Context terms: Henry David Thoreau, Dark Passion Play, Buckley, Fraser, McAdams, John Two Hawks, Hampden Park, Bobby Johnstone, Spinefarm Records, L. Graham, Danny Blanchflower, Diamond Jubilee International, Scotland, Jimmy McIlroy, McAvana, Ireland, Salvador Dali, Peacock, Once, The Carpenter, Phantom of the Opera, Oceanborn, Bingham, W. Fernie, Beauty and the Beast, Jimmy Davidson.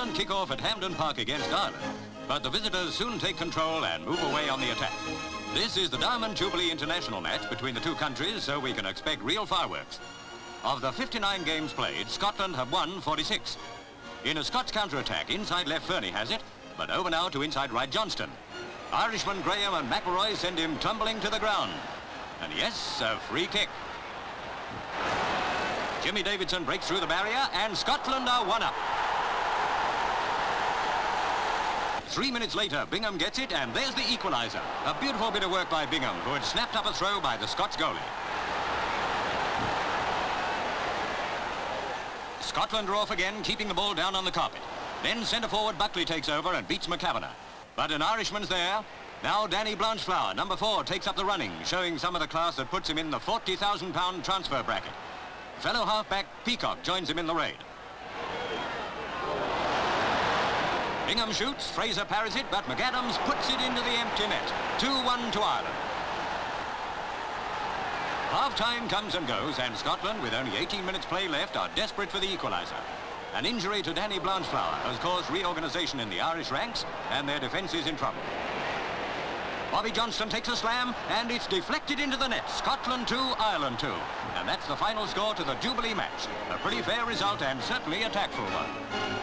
England kick off at Hampden Park against Ireland, but the visitors soon take control and move away on the attack. This is the Diamond Jubilee International match between the two countries, so we can expect real fireworks. Of the 59 games played, Scotland have won 46. In a Scots counter-attack, inside left Fernie has it, but over now to inside right Johnstone. Irishman Graham and McIlroy send him tumbling to the ground. And yes, a free kick. Jimmy Davidson breaks through the barrier and Scotland are one up. 3 minutes later, Bingham gets it and there's the equaliser. A beautiful bit of work by Bingham, who had snapped up a throw by the Scots goalie. Scotland are off again, keeping the ball down on the carpet. Then centre-forward Buckley takes over and beats McAvana. But an Irishman's there. Now Danny Blanchflower, number 4, takes up the running, showing some of the class that puts him in the £40,000 transfer bracket. Fellow halfback Peacock joins him in the raid. Bingham shoots, Fraser parries it, but McAdams puts it into the empty net. 2-1 to Ireland. Half-time comes and goes, and Scotland, with only 18 minutes play left, are desperate for the equaliser. An injury to Danny Blanchflower has caused reorganisation in the Irish ranks, and their defence is in trouble. Bobby Johnstone takes a slam, and it's deflected into the net. Scotland 2, Ireland 2. And that's the final score to the Jubilee match. A pretty fair result, and certainly a tactful one.